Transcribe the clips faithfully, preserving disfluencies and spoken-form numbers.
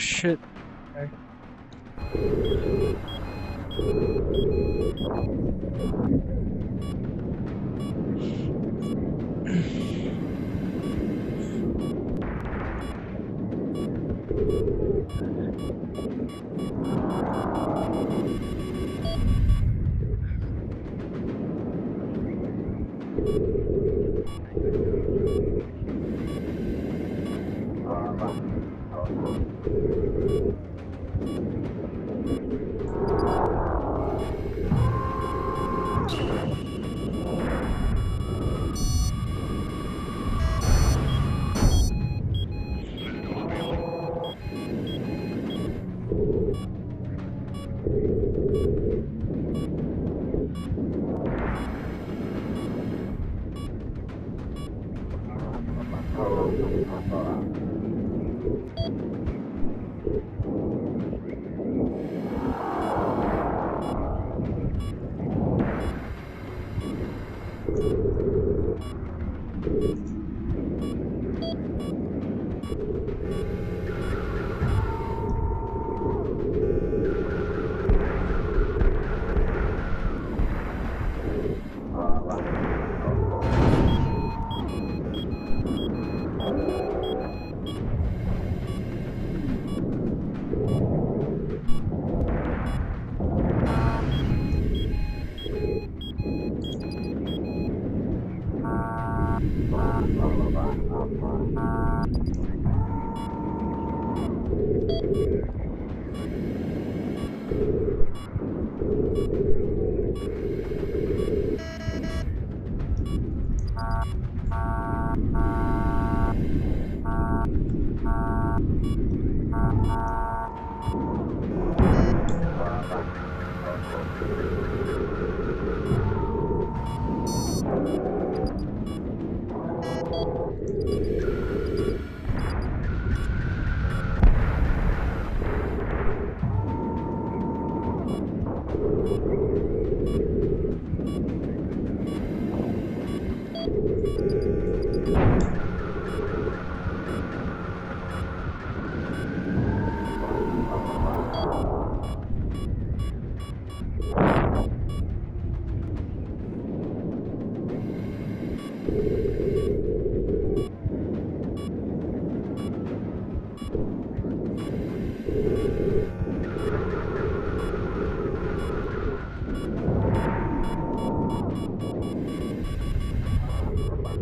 Shit. Okay.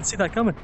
didn't see that coming.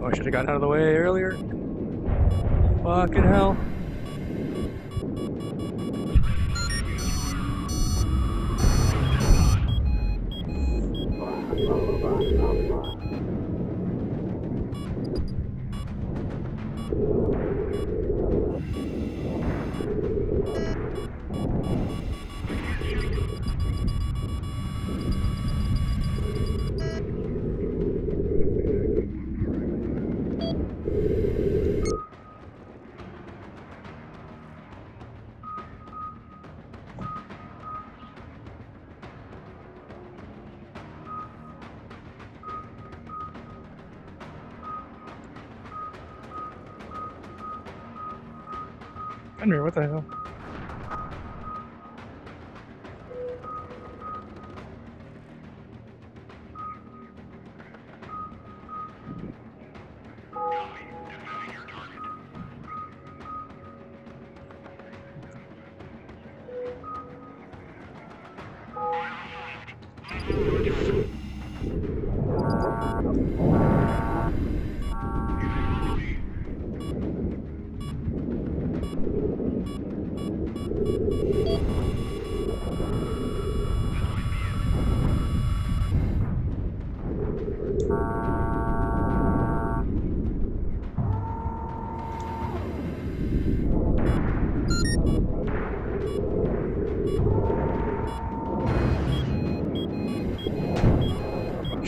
I should have gotten out of the way earlier. Fucking hell. Henry, what the hell?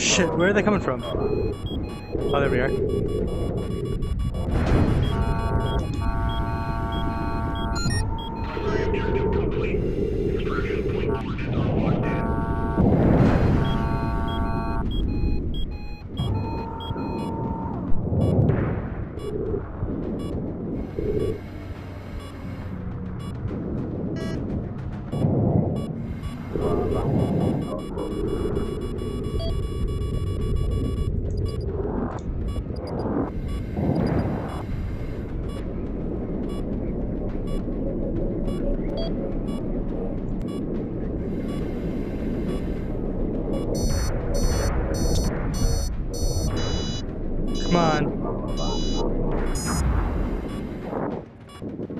Shit, where are they coming from? Oh, there we are. Come on.